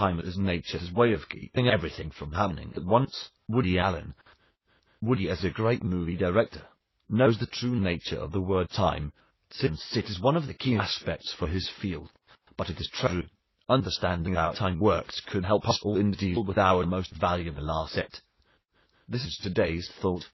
time as nature's way of keeping everything from happening at once. Woody Allen. Woody, as a great movie director, knows the true nature of the word time, since it is one of the key aspects for his field. But it is true, understanding how time works could help us all in deal with our most valuable asset. This is today's thought.